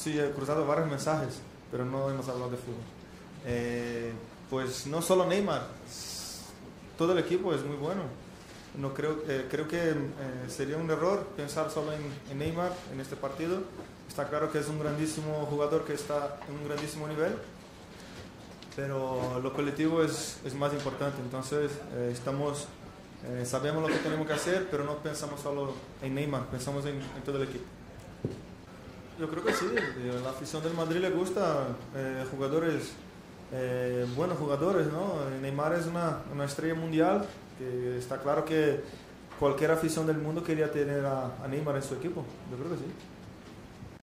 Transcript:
Sí, he cruzado varios mensajes, pero no hemos hablado de fútbol. Pues no solo Neymar, todo el equipo es muy bueno. No creo, creo que sería un error pensar solo en Neymar en este partido. Está claro que es un grandísimo jugador que está en un grandísimo nivel, pero lo colectivo es más importante. Entonces sabemos lo que tenemos que hacer, pero no pensamos solo en Neymar, pensamos en todo el equipo. Yo creo que sí, a la afición del Madrid le gusta jugadores, buenos jugadores, ¿no? Neymar es una estrella mundial, que está claro que cualquier afición del mundo quería tener a Neymar en su equipo. Yo creo que sí.